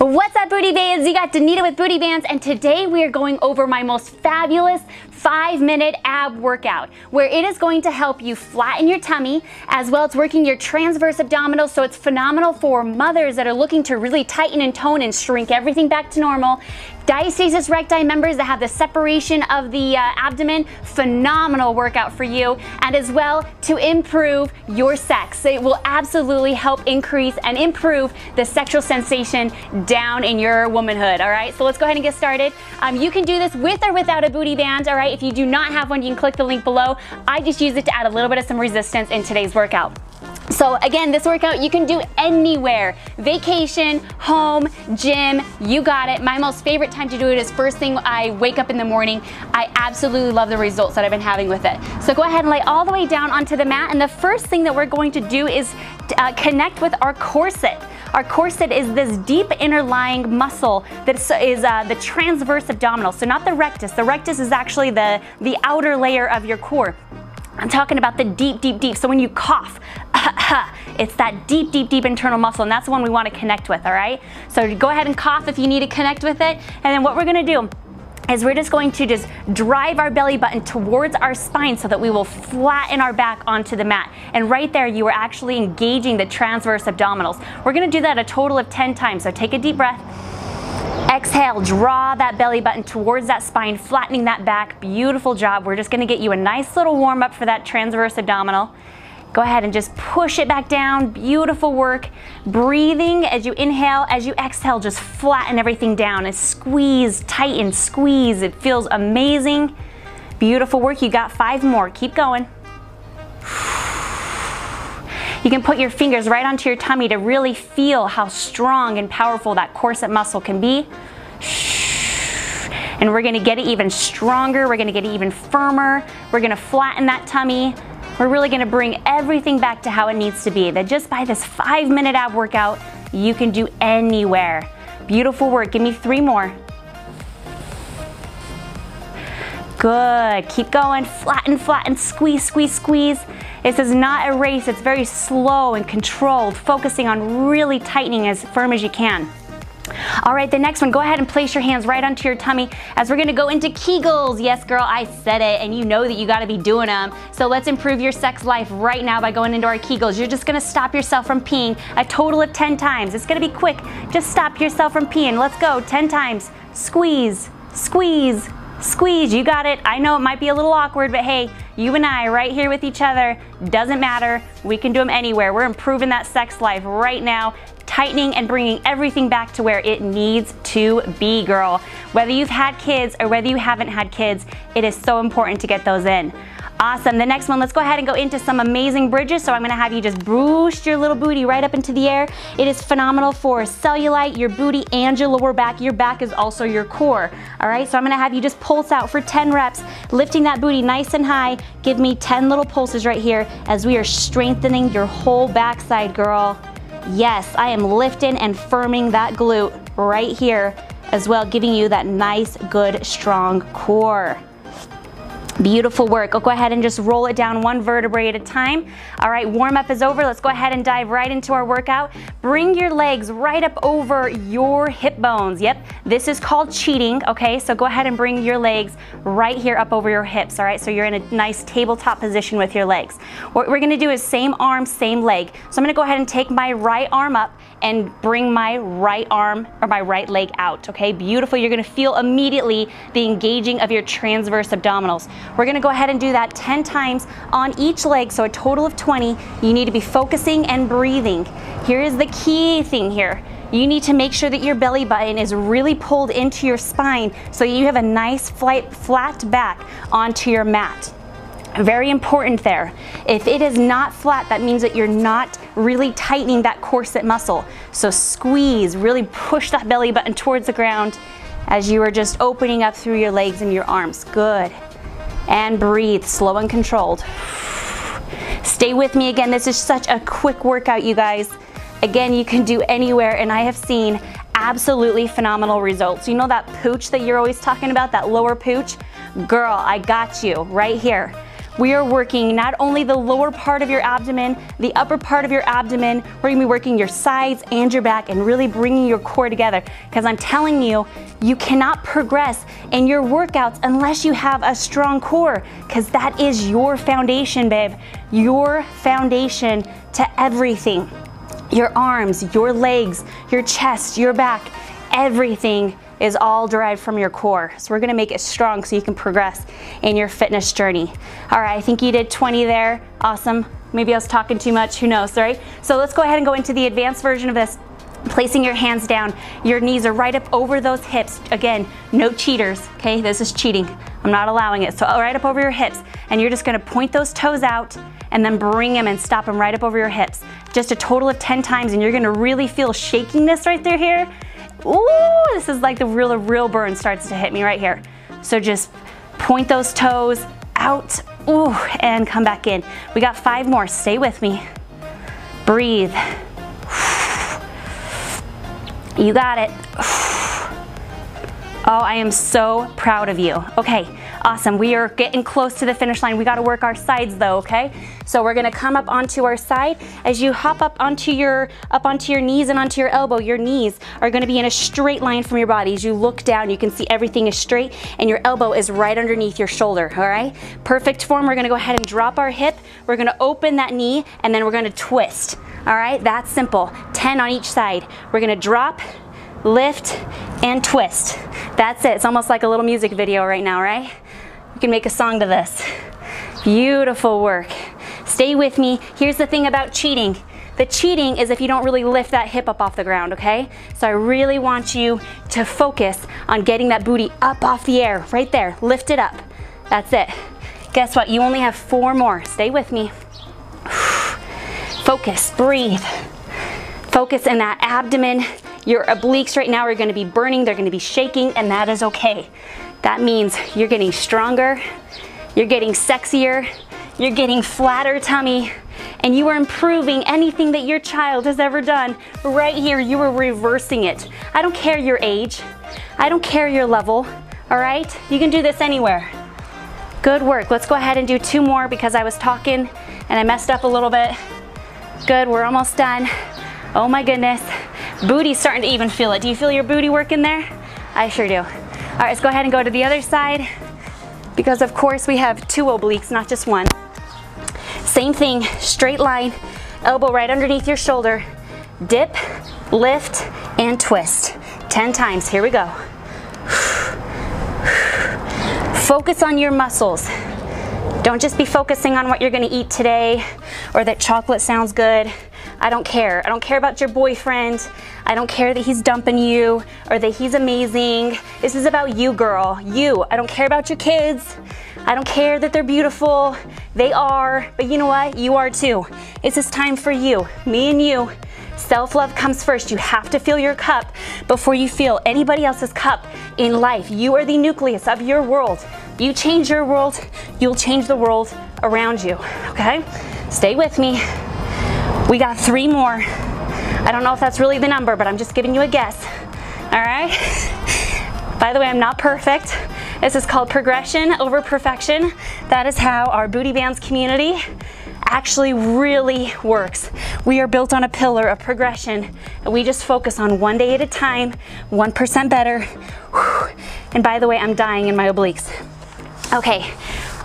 What's up, Booty Bands? You got Danita with Booty Bands, and today we are going over my most fabulous 5-minute ab workout, where it is going to help you flatten your tummy, as well as working your transverse abdominals, so it's phenomenal for mothers that are looking to really tighten and tone and shrink everything back to normal. Diastasis recti members that have the separation of the abdomen, phenomenal workout for you, and as well to improve your sex. It will absolutely help increase and improve the sexual sensation down in your womanhood, all right? So let's go ahead and get started. You can do this with or without a booty band, all right? If you do not have one, you can click the link below. I just use it to add a little bit of some resistance in today's workout. So again, this workout you can do anywhere. Vacation, home, gym, you got it. My most favorite time to do it is first thing I wake up in the morning. I absolutely love the results that I've been having with it. So go ahead and lay all the way down onto the mat, and the first thing that we're going to do is connect with our corset. Our corset is this deep interlying muscle that is the transverse abdominal, so not the rectus. The rectus is actually the outer layer of your core. I'm talking about the deep, deep, deep. So when you cough, it's that deep, deep, deep internal muscle, and that's the one we want to connect with, all right? So go ahead and cough if you need to connect with it, and then what we're going to do is we're just going to just drive our belly button towards our spine so that we will flatten our back onto the mat. And right there, you are actually engaging the transverse abdominals. We're going to do that a total of 10 times, so take a deep breath. Exhale, draw that belly button towards that spine, flattening that back. Beautiful job. We're just going to get you a nice little warm up for that transverse abdominal. Go ahead and just push it back down. Beautiful work. Breathing as you inhale, as you exhale, just flatten everything down and squeeze, tighten, squeeze. It feels amazing. Beautiful work. You got 5 more. Keep going. You can put your fingers right onto your tummy to really feel how strong and powerful that corset muscle can be. And we're gonna get it even stronger. We're gonna get it even firmer. We're gonna flatten that tummy. We're really gonna bring everything back to how it needs to be. That just by this 5-minute ab workout, you can do anywhere. Beautiful work. Give me 3 more. Good, keep going. Flatten, flatten, squeeze, squeeze, squeeze. This is not a race, it's very slow and controlled, focusing on really tightening as firm as you can. All right, the next one, go ahead and place your hands right onto your tummy as we're gonna go into Kegels. Yes, girl, I said it, and you know that you gotta be doing them. So let's improve your sex life right now by going into our Kegels. You're just gonna stop yourself from peeing a total of 10 times. It's gonna be quick. Just stop yourself from peeing. Let's go, 10 times. Squeeze, squeeze, squeeze, you got it. I know it might be a little awkward, but hey, you and I right here with each other, doesn't matter. We can do them anywhere. We're improving that sex life right now, tightening and bringing everything back to where it needs to be, girl. Whether you've had kids or whether you haven't had kids, it is so important to get those in. Awesome, the next one, let's go ahead and go into some amazing bridges. So I'm gonna have you just boost your little booty right up into the air. It is phenomenal for cellulite, your booty, and your lower back. Your back is also your core, all right? So I'm gonna have you just pulse out for 10 reps, lifting that booty nice and high. Give me 10 little pulses right here as we are strengthening your whole backside, girl. Yes, I am lifting and firming that glute right here as well, giving you that nice, good, strong core. Beautiful work. I'll go ahead and just roll it down one vertebrae at a time. All right, warm up is over. Let's go ahead and dive right into our workout. Bring your legs right up over your hip bones. Yep, this is called cheating, okay? So go ahead and bring your legs right here up over your hips, all right? So you're in a nice tabletop position with your legs. What we're gonna do is same arm, same leg. So I'm gonna go ahead and take my right arm up and bring my right arm or my right leg out, okay? Beautiful, you're gonna feel immediately the engaging of your transverse abdominals. We're gonna go ahead and do that 10 times on each leg, so a total of 20. You need to be focusing and breathing. Here is the key thing here. You need to make sure that your belly button is really pulled into your spine so you have a nice flat back onto your mat. Very important there. If it is not flat, that means that you're not really tightening that corset muscle. So squeeze, really push that belly button towards the ground as you are just opening up through your legs and your arms. Good. And breathe, slow and controlled. Stay with me again. This is such a quick workout, you guys. Again, you can do anywhere, and I have seen absolutely phenomenal results. You know that pooch that you're always talking about, that lower pooch? Girl, I got you right here. we are working not only the lower part of your abdomen, the upper part of your abdomen, we're gonna be working your sides and your back and really bringing your core together. Because I'm telling you, you cannot progress in your workouts unless you have a strong core, because that is your foundation, babe. Your foundation to everything. Your arms, your legs, your chest, your back, everything is all derived from your core. So we're gonna make it strong so you can progress in your fitness journey. All right, I think you did 20 there. Awesome. Maybe I was talking too much, who knows, right? So let's go ahead and go into the advanced version of this. Placing your hands down, your knees are right up over those hips. Again, no cheaters, okay? This is cheating. I'm not allowing it. So right up over your hips, and you're just gonna point those toes out and then bring them and stop them right up over your hips. Just a total of 10 times, and you're gonna really feel shakiness right through here. Ooh, this is like the real burn starts to hit me right here. So just point those toes out, ooh, and come back in. We got 5 more, stay with me. Breathe. You got it. Oh, I am so proud of you. Okay, awesome. We are getting close to the finish line. We got to work our sides though, okay? So we're going to come up onto our side. As you hop up onto your knees and onto your elbow, your knees are going to be in a straight line from your body. As you look down, you can see everything is straight and your elbow is right underneath your shoulder, all right? Perfect form. We're going to go ahead and drop our hip. We're going to open that knee and then we're going to twist. All right, that's simple. 10 on each side. We're gonna drop, lift, and twist. That's it. It's almost like a little music video right now, right? We can make a song to this. Beautiful work. Stay with me. Here's the thing about cheating. The cheating is if you don't really lift that hip up off the ground, okay? So I really want you to focus on getting that booty up off the air, right there. Lift it up. That's it. Guess what? You only have 4 more. Stay with me. Focus, breathe. Focus in that abdomen. Your obliques right now are gonna be burning, they're gonna be shaking, and that is okay. That means you're getting stronger, you're getting sexier, you're getting flatter tummy, and you are improving anything that your child has ever done. Right here, you are reversing it. I don't care your age. I don't care your level, all right? You can do this anywhere. Good work. Let's go ahead and do 2 more because I was talking and I messed up a little bit. Good, we're almost done. Oh my goodness. Booty's starting to even feel it. Do you feel your booty work in there? I sure do. All right, let's go ahead and go to the other side because of course we have 2 obliques, not just 1. Same thing, straight line, elbow right underneath your shoulder. Dip, lift, and twist. 10 times, here we go. Focus on your muscles. Don't just be focusing on what you're gonna eat today or that chocolate sounds good. I don't care. I don't care about your boyfriend. I don't care that he's dumping you or that he's amazing. This is about you, girl. You. I don't care about your kids. I don't care that they're beautiful. They are, but you know what? You are too. It's this time for you, me and you. Self-love comes first. You have to fill your cup before you fill anybody else's cup in life. You are the nucleus of your world. You change your world, you'll change the world around you, okay? Stay with me. We got 3 more. I don't know if that's really the number, but I'm just giving you a guess, all right? By the way, I'm not perfect. This is called progression over perfection. That is how our Booty Bands community actually really works. We are built on a pillar of progression, and we just focus on one day at a time, 1% better. And by the way, I'm dying in my obliques. Okay,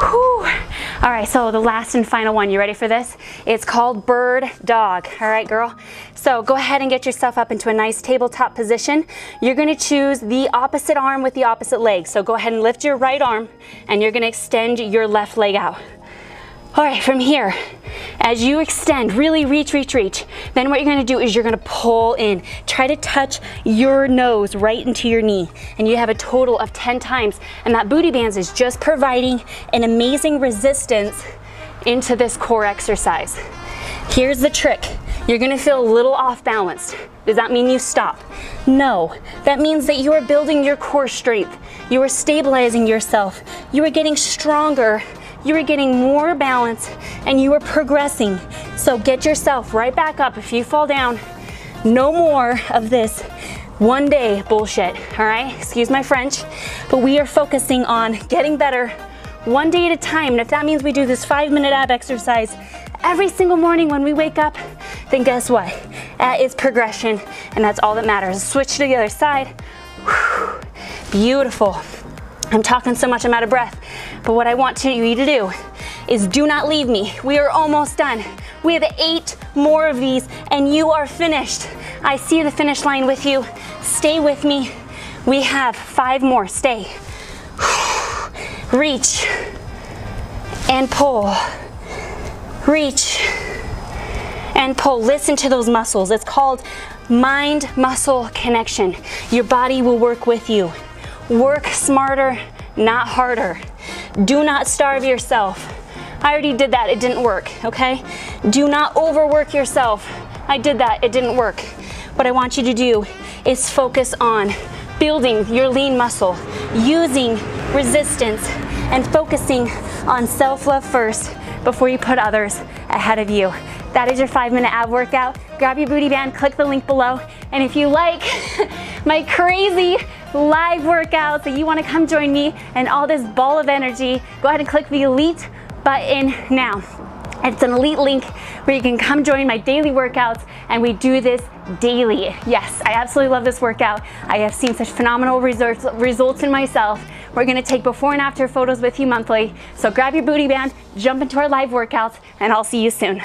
all right, so the last and final one, you ready for this? It's called bird dog, all right, girl? So go ahead and get yourself up into a nice tabletop position. You're gonna choose the opposite arm with the opposite leg. So go ahead and lift your right arm, and you're gonna extend your left leg out. All right, from here, as you extend, really reach. Then what you're gonna do is you're gonna pull in. Try to touch your nose right into your knee. And you have a total of 10 times. And that Booty Bands is just providing an amazing resistance into this core exercise. Here's the trick. You're gonna feel a little off balance. Does that mean you stop? No, that means that you are building your core strength. You are stabilizing yourself. You are getting stronger. You are getting more balance and you are progressing. So get yourself right back up if you fall down. No more of this one day bullshit, all right? Excuse my French, but we are focusing on getting better one day at a time. And if that means we do this 5-minute ab exercise every single morning when we wake up, then guess what? That is progression, and that's all that matters. Switch to the other side. Whew. Beautiful. I'm talking so much, I'm out of breath. But what I want you to do is do not leave me. We are almost done. We have 8 more of these and you are finished. I see the finish line with you. Stay with me. We have 5 more. Stay. Reach and pull. Reach and pull. Listen to those muscles. It's called mind-muscle connection. Your body will work with you. Work smarter, not harder. Do not starve yourself. I already did that, it didn't work, okay? Do not overwork yourself. I did that, it didn't work. What I want you to do is focus on building your lean muscle, using resistance, and focusing on self-love first before you put others ahead of you. That is your 5-minute ab workout. Grab your booty band, click the link below, and if you like my crazy live workouts that you want to come join me and all this ball of energy, go ahead and click the elite button now. It's an elite link where you can come join my daily workouts, and we do this daily. Yes, I absolutely love this workout. I have seen such phenomenal results in myself. We're gonna take before and after photos with you monthly. So grab your booty band, jump into our live workouts, and I'll see you soon.